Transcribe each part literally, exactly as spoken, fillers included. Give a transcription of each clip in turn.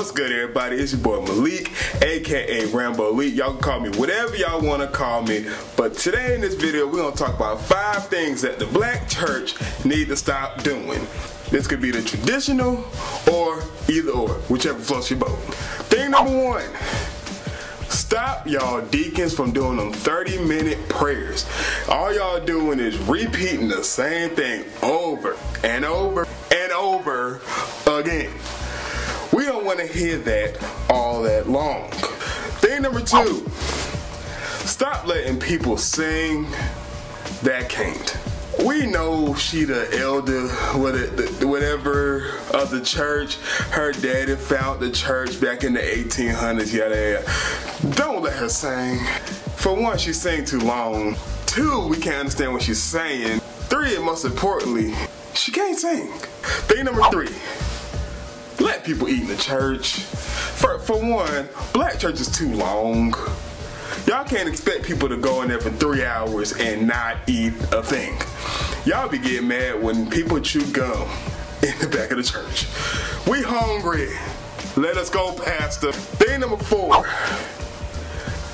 What's good, everybody? It's your boy Malik, aka Rambo Lik. Y'all can call me whatever y'all want to call me. But today in this video, we're going to talk about five things that the black church need to stop doing. This could be the traditional or either or, whichever floats your boat. Thing number one. Stop y'all deacons from doing them thirty minute prayers. All y'all doing is repeating the same thing over and over and over again. We don't want to hear that all that long. Thing number two, stop letting people sing that can't. We know she the elder, whatever, of the church. Her daddy found the church back in the eighteen hundreds, yada yada. Don't let her sing. For one, she sang too long. Two, we can't understand what she's saying. Three, and most importantly, she can't sing. Thing number three, let people eat in the church. For, for one, black church is too long. Y'all can't expect people to go in there for three hours and not eat a thing. Y'all be getting mad when people chew gum in the back of the church. We hungry. Let us go, pastor. Thing number four.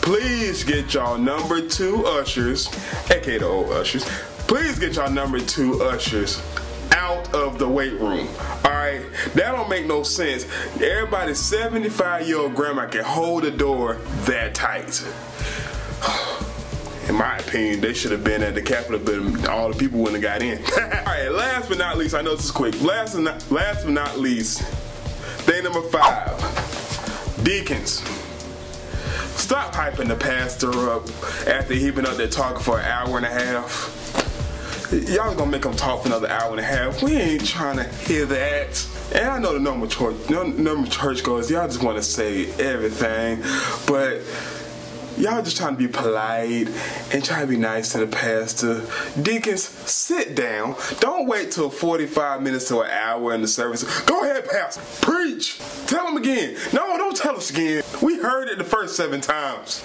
Please get y'all number two ushers, aka the old ushers. Please get y'all number two ushers out of the weight room. Alright, that don't make no sense. Everybody's seventy-five year old grandma can hold the door that tight. In my opinion, they should have been at the Capitol, but all the people wouldn't have got in. Alright, last but not least, I know this is quick. Last but not, last but not least, thing number five, deacons. Stop hyping the pastor up after he's been up there talking for an hour and a half. Y'all gonna make them talk for another hour and a half. We ain't trying to hear that. And I know the normal church, normal churchgoers, y'all just want to say everything, but y'all just trying to be polite and try to be nice to the pastor. Deacons, sit down. Don't wait till forty-five minutes to an hour in the service. Go ahead, pastor. Preach. Tell them again. No, don't tell us again. We heard it the first seven times.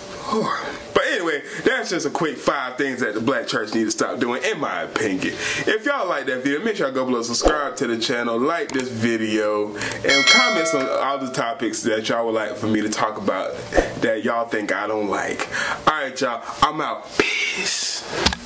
But anyway, that's just a quick five things that the black church need to stop doing, in my opinion. If y'all like that video, make sure y'all go below, subscribe to the channel, like this video, and comment on all the topics that y'all would like for me to talk about that y'all think I don't like. Alright, y'all, I'm out. Peace.